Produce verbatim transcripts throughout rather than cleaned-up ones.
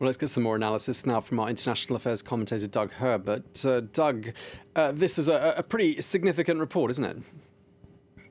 Well, let's get some more analysis now from our international affairs commentator, Doug Herbert. Uh, Doug, uh, this is a, a pretty significant report, isn't it?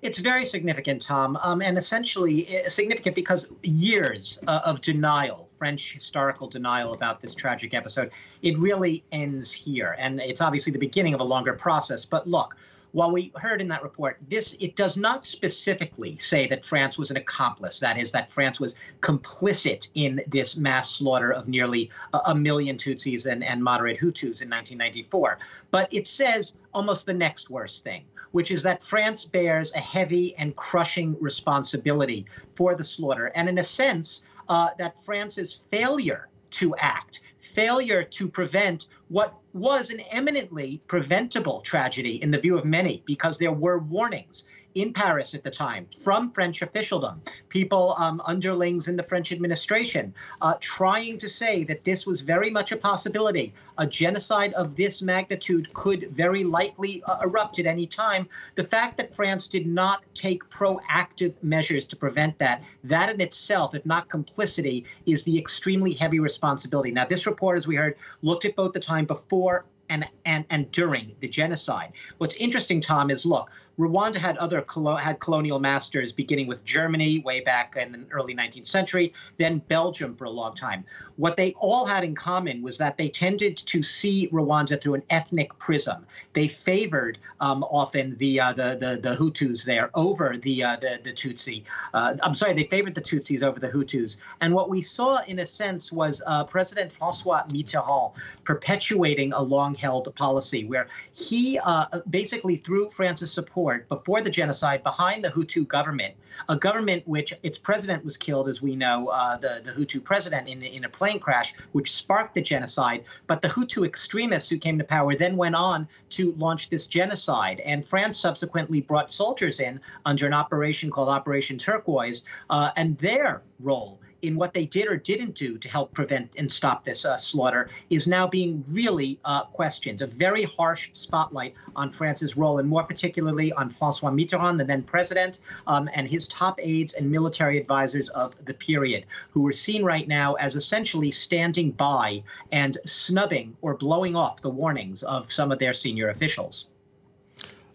It's very significant, Tom, um, and essentially significant because years uh, of denial, French historical denial about this tragic episode, it really ends here. And it's obviously the beginning of a longer process. But look, while we heard in that report, this it does not specifically say that France was an accomplice. That is, that France was complicit in this mass slaughter of nearly a, a million Tutsis and, and moderate Hutus in nineteen ninety-four. But it says almost the next worst thing, which is that France bears a heavy and crushing responsibility for the slaughter. And in a sense, uh, that France's failure to act, failure to prevent what was an eminently preventable tragedy in the view of many, because there were warnings in Paris at the time from French officialdom, people, um, underlings in the French administration, uh, trying to say that this was very much a possibility. A genocide of this magnitude could very likely uh, erupt at any time. The fact that France did not take proactive measures to prevent that, that in itself, if not complicity, is the extremely heavy responsibility. Now, this report, as we heard, looked at both the time before And, and, and during the genocide. What's interesting, Tom, is, look, Rwanda had other colo had colonial masters, beginning with Germany way back in the early nineteenth century, then Belgium for a long time. What they all had in common was that they tended to see Rwanda through an ethnic prism. They favored um, often the, uh, the the the Hutus there over the uh, the, the Tutsi. Uh, I'm sorry, they favored the Tutsis over the Hutus. And what we saw, in a sense, was uh, President François Mitterrand perpetuating a long-held policy where he uh, basically, through France's support before the genocide, behind the Hutu government, a government which its president was killed, as we know, uh, the, the Hutu president in, in a plane crash, which sparked the genocide. But the Hutu extremists who came to power then went on to launch this genocide. And France subsequently brought soldiers in under an operation called Operation Turquoise, uh, and their role in what they did or didn't do to help prevent and stop this uh, slaughter is now being really uh, questioned. A very harsh spotlight on France's role, and more particularly on François Mitterrand, the then president, um, and his top aides and military advisors of the period, who are seen right now as essentially standing by and snubbing or blowing off the warnings of some of their senior officials.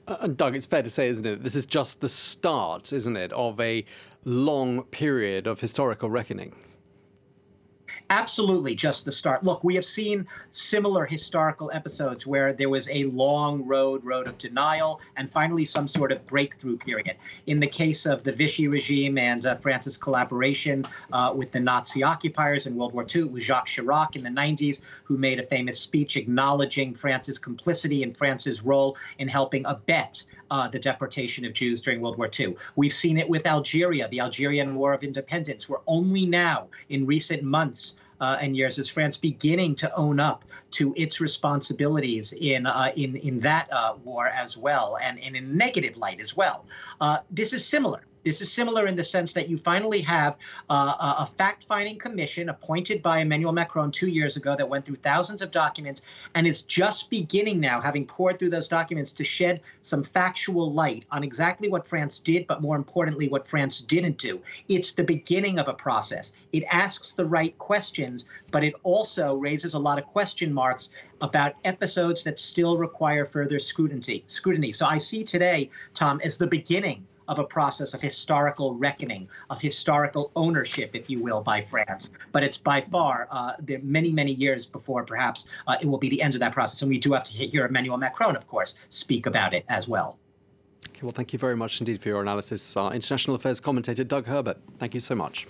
Uh, and Doug, it's fair to say, isn't it, this is just the start, isn't it, of a long period of historical reckoning? Absolutely, just the start. Look, we have seen similar historical episodes where there was a long road, road of denial, and finally some sort of breakthrough period. In the case of the Vichy regime and uh, France's collaboration uh, with the Nazi occupiers in World War Two, it was Jacques Chirac in the nineties who made a famous speech acknowledging France's complicity and France's role in helping abet Uh, the deportation of Jews during World War Two. We've seen it with Algeria, the Algerian War of Independence, where only now, in recent months uh, and years, is France beginning to own up to its responsibilities in uh, in in that uh, war as well, and, and in a negative light as well. Uh, this is similar. This is similar in the sense that you finally have uh, a fact-finding commission appointed by Emmanuel Macron two years ago that went through thousands of documents and is just beginning now, having poured through those documents, to shed some factual light on exactly what France did, but more importantly, what France didn't do. It's the beginning of a process. It asks the right questions, but it also raises a lot of question marks about episodes that still require further scrutiny. Scrutiny. So I see today, Tom, as the beginning of a process of historical reckoning, of historical ownership, if you will, by France. But it's by far uh, the many, many years before perhaps uh, it will be the end of that process. And we do have to hear Emmanuel Macron, of course, speak about it as well. Okay, well, thank you very much indeed for your analysis. Our international affairs commentator, Doug Herbert, thank you so much.